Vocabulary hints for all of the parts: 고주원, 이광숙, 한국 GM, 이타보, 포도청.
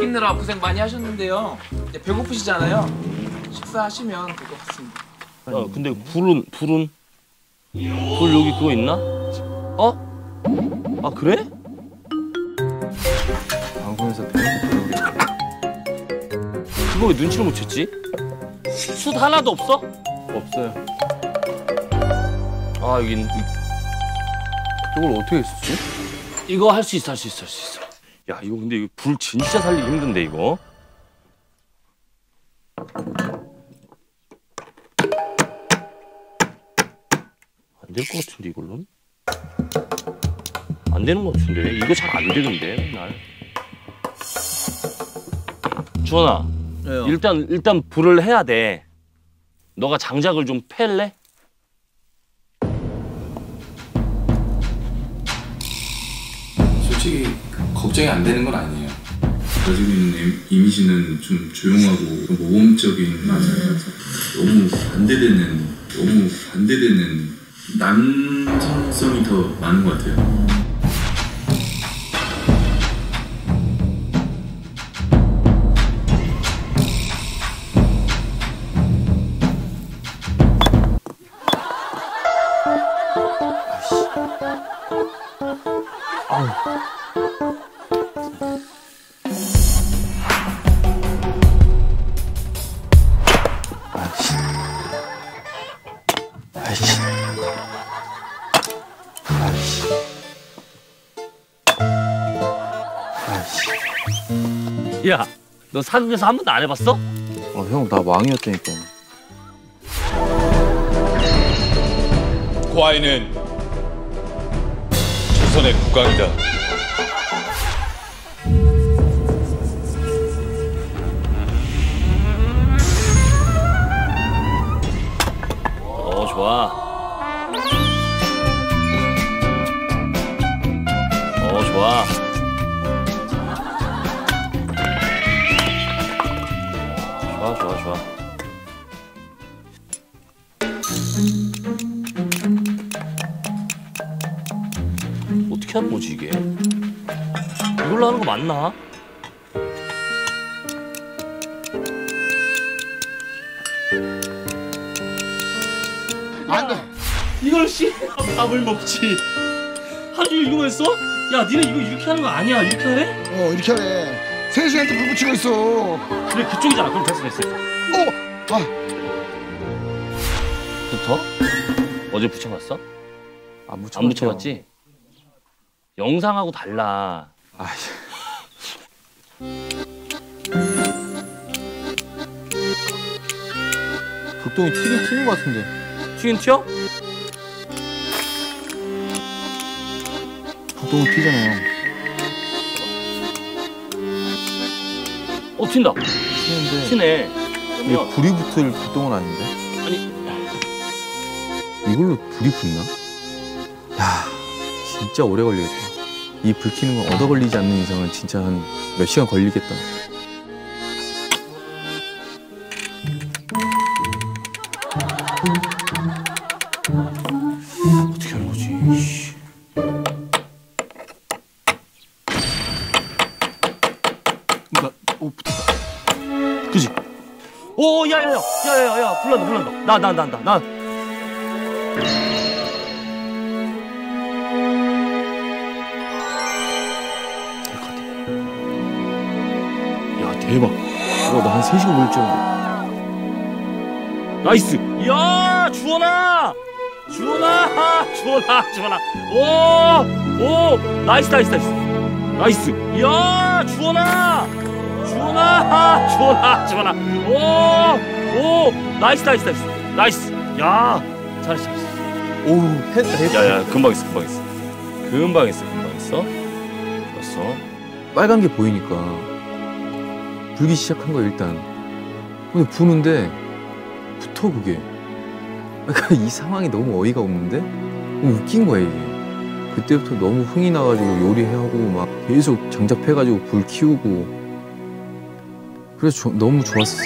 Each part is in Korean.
먹이느라 고생 많이 하셨는데요. 이제 배고프시잖아요. 식사하시면 될 것 같습니다. 야, 근데 불은? 불 여기 그거 있나? 어? 아, 그래? 방송에서 그거 왜 눈치를 못 챘지? 숯 하나도 없어? 없어요. 아, 여긴 이걸 어떻게 했었지? 이거 할 수 있어. 야, 이거 근데 이거 불 진짜 살리기 힘든데, 이거? 안 될 것 같은데, 이걸로는? 안 되는 것 같은데? 이거 잘 안 되는데, 맨날. 주원아, 왜요? 일단 불을 해야 돼. 너가 장작을 좀 팰래? 솔직히 걱정이 안 되는 건 아니에요. 가지고 있는 이미지는 좀 조용하고 모범적인 맞아요. 너무 반대되는 남성성이 더 많은 것 같아요. 야, 너 사극에서 한 번도 안 해봤어? 어, 형, 나 왕이었다니까. 고아이는 조선의 국왕이다. 어, 좋아. 어, 좋아. 좋아. 어떻게 하는 거지, 이게? 이걸로 하는 거 맞나? 안 돼! 이걸 밥을 먹지! 하루 종일 이거만 했어? 야, 니네 이거 이렇게 하는 거 아니야. 이렇게 하래? 어, 이렇게 하래. 세수한테 불 붙이고 있어. 그래, 그쪽이잖아. 그럼 됐어. 어! 아! 붙어? 어제 붙여봤어? 안 붙여봤지? 영상하고 달라. 아이. 불똥이 튀는 것 같은데. 튀긴 튀어? 불똥은 튀잖아요. 어, 튄다. 튀네. 이게 불이 붙을 불똥은 아닌데? 아니. 이걸로 불이 붙나? 야, 진짜 오래 걸리겠다. 이 불 켜는 건 얻어 걸리지 않는 이상은 진짜 한 몇 시간 걸리겠다. 어떻게 하는 거지? 그지? 오, 야, 불난다. 나. 야, 대박. 이거 나 한 3시간 걸릴 줄 알았는데. 나이스. 야, 주원아. 오, 나이스. 야, 주원아. 오, 나이스. 야, 잘했어. 오, 했다. 야, 금방 했어. 왔어. 빨간 게 보이니까 불기 시작한 거야, 일단. 근데 부는데 붙어, 그게. 그러니까 이 상황이 너무 어이가 없는데 너무 웃긴 거야, 이게. 그때부터 너무 흥이 나가지고 요리하고 막 계속 장작 패가지고 불 키우고. 그래서 너무 좋았었어.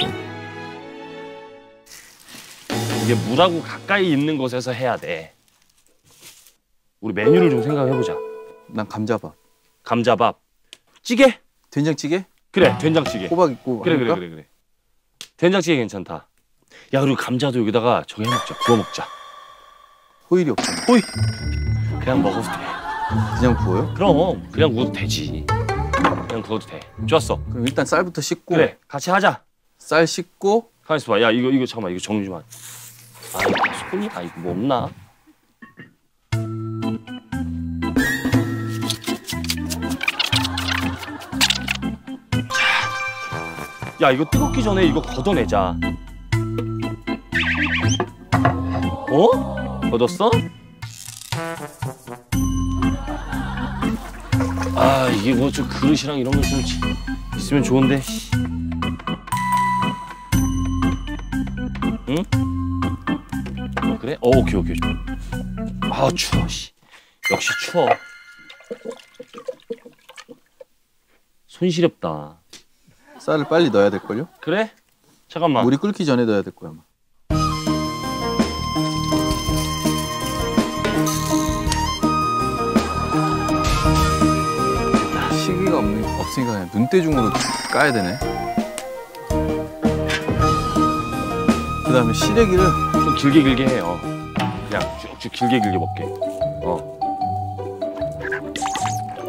이게 물하고 가까이 있는 곳에서 해야 돼. 우리 메뉴를 좀 생각해보자. 난 감자밥. 찌개? 된장찌개? 그래. 아, 된장찌개. 호박 있고. 그래. 된장찌개 괜찮다. 야, 그리고 감자도 여기다가 저기 해먹자. 구워 먹자. 호일이 없잖아. 호일. 그냥 먹어도 돼. 그냥 구워요? 그럼. 그냥 구워도 되지. 그냥 구워도 돼. 좋았어. 그럼 일단 쌀부터 씻고. 그래. 같이 하자. 쌀 씻고. 가만 있어봐. 야, 이거 잠깐만. 이거 정리 좀 하. 아, 손이. 아, 이거 뭐 없나? 야, 이거 뜨겁기 전에 이거 걷어내자. 어? 걷었어? 아, 이게 뭐 좀 그릇이랑 이런 거 좀 있으면 좋은데. 응? 어, 그래? 어, 오케이. 아, 추워, 씨. 역시 추워. 손시렵다. 쌀을 빨리 넣어야 될걸요? 그래? 잠깐만. 물이 끓기 전에 넣어야 될 거야, 아마. 시기가 없으니까 그냥 눈대중으로 까야 되네. 그 다음에 시래기를 좀 길게 해. 어. 그냥 쭉쭉 길게 먹게.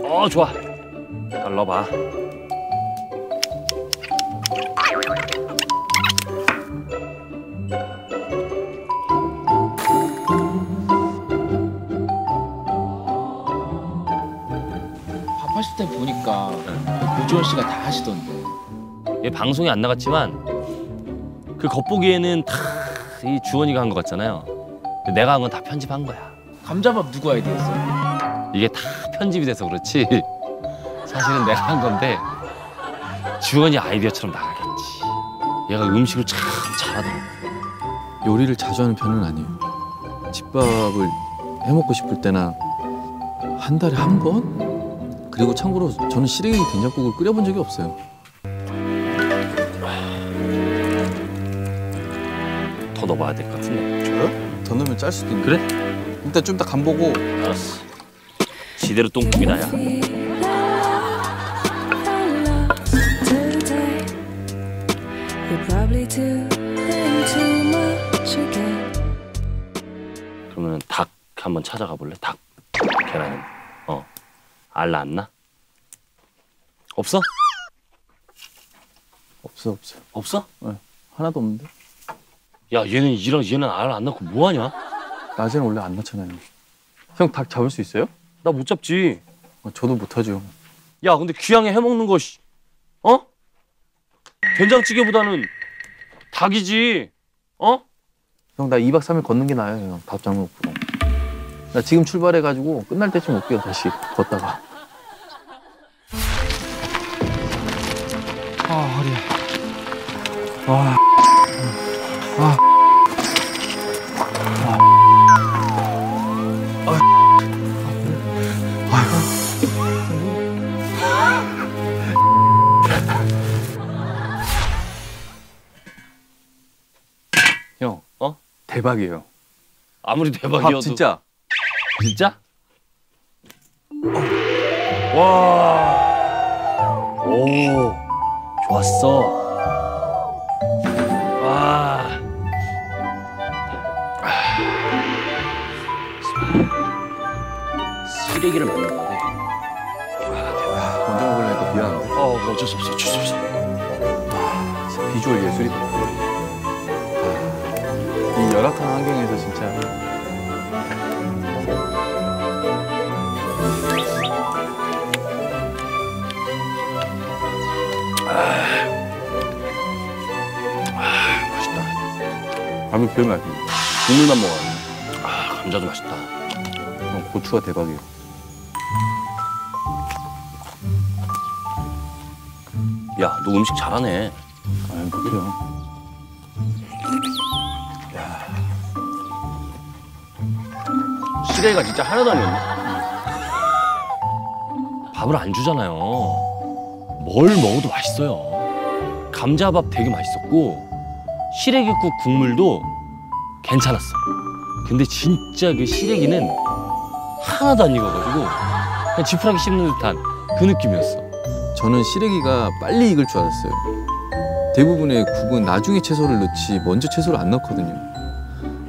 어, 좋아. 잘 넣어봐. 밥하실 때 보니까 고주원 씨가 다 하시던데. 얘 방송에 안 나갔지만 그 겉보기에는 다 이 주원이가 한 것 같잖아요. 내가 한 건 다 편집한 거야. 감자밥 누구 아이디어였어요? 이게 다 편집이 돼서 그렇지 사실은 내가 한 건데 주원이 아이디어처럼 나가겠지. 얘가 음식을 참 잘하더라고. 요리를 자주 하는 편은 아니에요. 집밥을 해먹고 싶을 때나 한 달에 한 번? 그리고 참고로 저는 시래기 된장국을 끓여본 적이 없어요. 더 넣어봐야 될 것 같은데. 저요? 더 넣으면 짤 수도 있는데. 그래? 일단 좀 더 간보고. 알았어. 지대로 똥국이다, 야. 그러면 닭 한번 찾아가 볼래? 닭, 계란. 어, 알 낳았나? 없어? 없어. 없어? 네, 하나도 없는데. 야, 얘는 알 안 낳고 뭐 하냐? 낮에는 원래 안 낳잖아요. 형, 닭 잡을 수 있어요? 나 못 잡지. 저도 못 하죠. 야, 근데 귀향에 해먹는 거, 어? 된장찌개보다는 닭이지. 어? 형, 나 2박 3일 걷는 게 나아요, 형. 밥 잡는 것보다. 나 지금 출발해가지고 끝날 때쯤 올게요, 다시 걷다가. 아, 허리야. 대박이에요. 아무리 대박이어도. 밥 진짜. 진짜? 와. 오. 좋았어. 와. 쓰레기를 먹는 건데. 와, 대박. 먼저 먹으려니까 미안한데. 어쩔 수 없어. 와, 진짜 비주얼 예술이다. 이 열악한 환경에서 진짜. 맛있다. 밥이 제일 맛있네. 국물만 먹어야 돼. 아, 감자도 맛있다. 고추가 대박이에요. 야, 너 음식 잘하네. 아니, 못해요. 시래기가 진짜 하나도 아니었네. 밥을 안 주잖아요. 뭘 먹어도 맛있어요. 감자밥 되게 맛있었고 시래기국 국물도 괜찮았어. 근데 진짜 그 시래기는 하나도 안 익어가지고 그냥 지푸라기 씹는 듯한 그 느낌이었어. 저는 시래기가 빨리 익을 줄 알았어요. 대부분의 국은 나중에 채소를 넣지 먼저 채소를 안 넣거든요.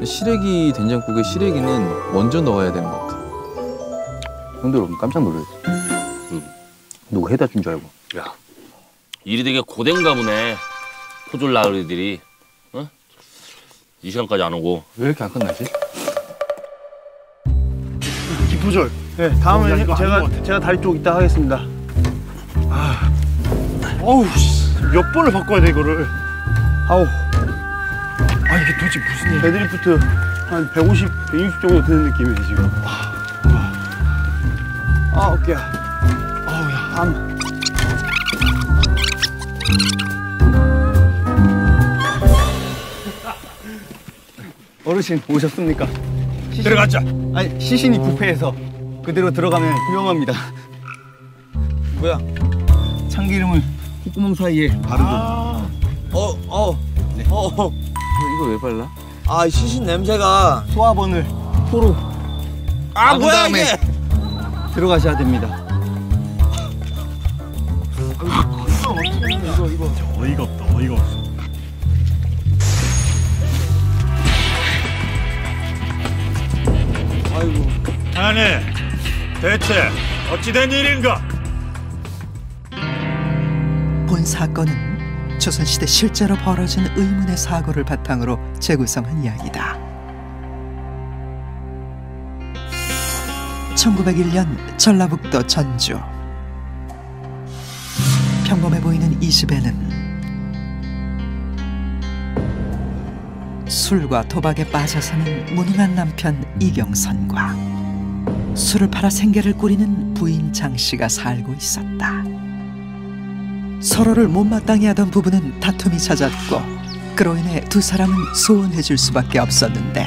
시래기 된장국에 시래기는 먼저 넣어야 되는 것 같아요. 형들 깜짝 놀랐어. 누가 해다 준 줄 알고. 야, 일이 되게 고된가 보네. 포졸나으리들이. 어? 이 시간까지 안 오고. 왜 이렇게 안 끝나지? 기포졸. 네, 다음에 제가 다리 쪽 이따 하겠습니다. 아, 어우, 몇 번을 바꿔야 돼 이거를. 아우, 아 이게 도대체 무슨 일? 데드리프트 한 150, 160 정도 되는 느낌이지 지금. 아, 어깨야. 아우, 야, 암. 어르신 오셨습니까? 시신, 들어가자. 아니, 시신이 부패해서 그대로 들어가면 위험합니다. 뭐야? 참기름을 콧구멍 사이에 바르고. 아 네. 이거 왜 발라? 아, 시신 냄새가. 소화번을 포로. 아, 뭐야 이게? 들어가셔야 됩니다. 이거. 어이가 없다, 어이가 없어. 아이고. 아니, 대체 어찌된 일인가? 본 사건은 조선시대 실제로 벌어진 의문의 사고를 바탕으로 재구성한 이야기다. 1901년 전라북도 전주. 평범해 보이는 이 집에는 술과 도박에 빠져 사는 무능한 남편 이경선과 술을 팔아 생계를 꾸리는 부인 장씨가 살고 있었다. 서로를 못마땅해 하던 부부는 다툼이 잦았고, 그로 인해 두 사람은 소원해 줄 수밖에 없었는데,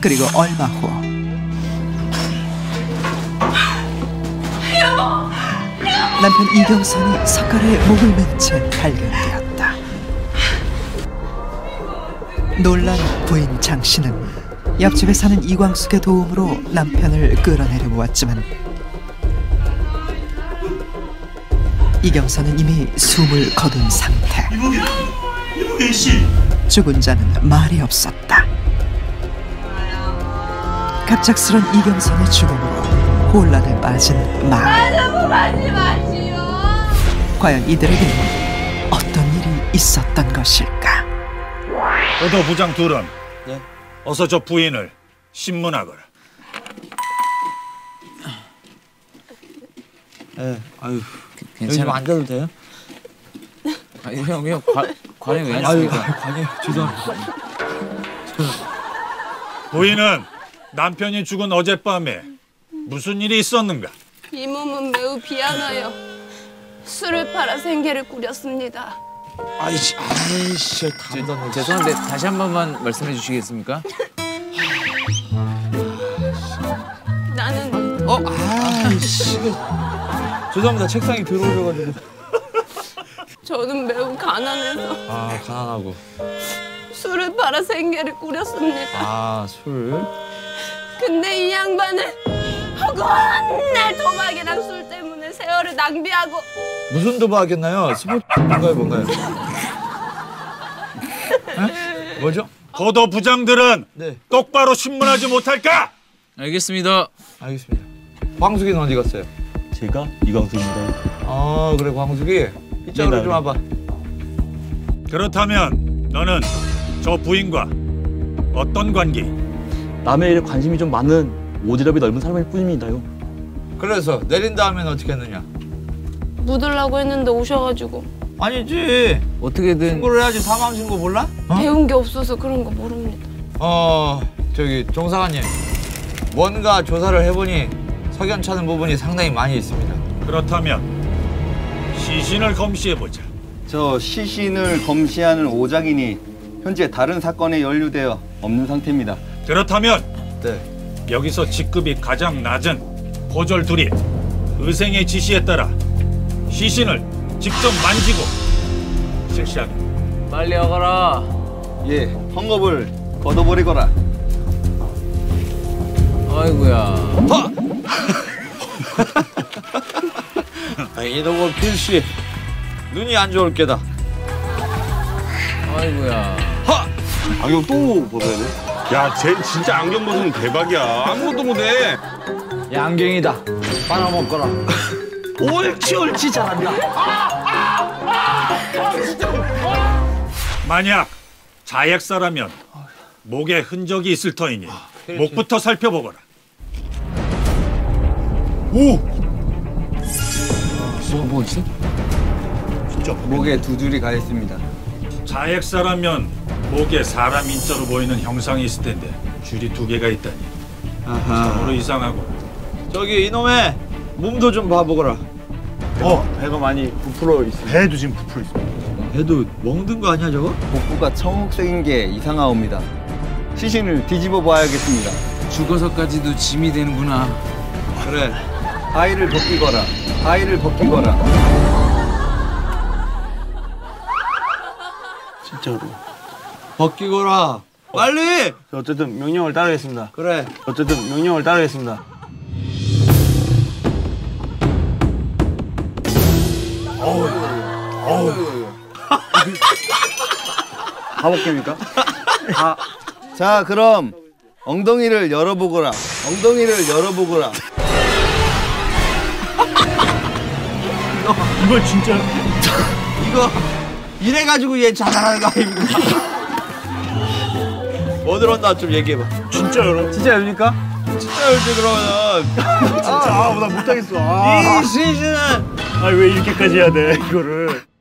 그리고 얼마 후. 남편 이경선이 석가래에 목을 맨 채 발견되었다. 놀란 부인 장씨는 옆집에 사는 이광숙의 도움으로 남편을 끌어내려 보았지만, 이경선은 이미 숨을 거둔 상태. 이보게 씨. 죽은 자는 말이 없었다. 갑작스런 이경선의 죽음으로 혼란에 빠진 마을. 과연 이들에게는 어떤 일이 있었던 것일까? 포도 부장 둘은. 네? 어서 저 부인을 신문하거라. 예, 아유, 괜찮아요. 여기 앉아도 돼요? 아니, 형, 관행 왜 앉습니까? 관행, 죄송합니다. 부인은 남편이 죽은 어젯밤에 무슨 일이 있었는가? 이 몸은 매우 비하하여 술을 팔아 생계를 꾸렸습니다. 아이씨, 죄송한데 다시 한 번만 말씀해 주시겠습니까? 나는 아이씨, 죄송합니다. 책상이 들어오셔가지고. 저는 매우 가난해서. 아, 가난하고. 술을 팔아 생계를 꾸렸습니다. 아, 술. 근데 이 양반은 맨날 도박이랑 술 때문에 세월을 낭비하고. 무슨 도박이었나요? 스포츠인가요, 뭔가요? 에? 뭐죠? 포도 부장들은 네. 똑바로 신문하지 못할까? 알겠습니다. 알겠습니다. 광숙이는 어디 갔어요? 제가 이광숙입니다. 아, 그래, 광숙이. 이쪽으로 좀 와봐. 그렇다면 너는 저 부인과 어떤 관계? 남의 일에 관심이 좀 많은 오지랖이 넓은 사람일 뿐입니다요. 그래서 내린 다음엔 어떻게 했느냐? 묻으려고 했는데 오셔가지고. 아니지. 어떻게든 신고를 해야지. 사망 신고 몰라? 어? 배운 게 없어서 그런 거 모릅니다. 저기 정 사관님, 뭔가 조사를 해보니 석연찮은 부분이 상당히 많이 있습니다. 그렇다면 시신을 검시해보자. 저 시신을 검시하는 오작인이 현재 다른 사건에 연루되어 없는 상태입니다. 그렇다면 네. 여기서 직급이 가장 낮은 포졸 둘이 의생의 지시에 따라 시신을 직접 만지고 실시하게. 빨리 하거라. 예, 헝겊을 걷어버리거라. 아이고야. 이놈은 필시 눈이 안 좋을 게다. 아이고야. 하! 안경 또 벗어야 돼? 야, 쟤 진짜 안경 벗으면 대박이야. 아무것도 못해. 야, 안경이다. 빨아먹거라. 옳지, 옳지, 잘한다. 만약 자액사라면 목에 흔적이 있을 터이니 목부터 살펴보거라. 오! 뭐지? 진짜 목에 두 줄이 가 있습니다. 자액사라면 목에 사람 인자로 보이는 형상이 있을 텐데 줄이 두 개가 있다니. 아하. 참으로 이상하고. 저기 이놈의 몸도 좀 봐보거라. 배가 많이 부풀어 있어. 배도 지금 부풀어 있어. 배도 멍든 거 아니야 저거? 복부가 청록색인 게 이상하옵니다. 시신을 뒤집어 봐야겠습니다. 죽어서까지도 짐이 되는구나. 그래. 바위를 벗기거라. 바위를 벗기거라. 진짜로. 벗기거라. 빨리. 어쨌든 명령을 따르겠습니다. 그래. 어쨌든 명령을 따르겠습니다. 어우. 어우. 다 벗깁니까? 아. 자, 그럼 엉덩이를 열어보거라. 엉덩이를 열어보거라. 이거 진짜 이거 이래가지고 얘 잘하는 거 아닙니까? 뭐 들었나 좀 얘기해봐. 진짜 열어? 진짜 열니까? 진짜 열지 그러면. 진짜 나 못하겠어. 이 시즌은 왜 이렇게까지 해야 돼 이거를.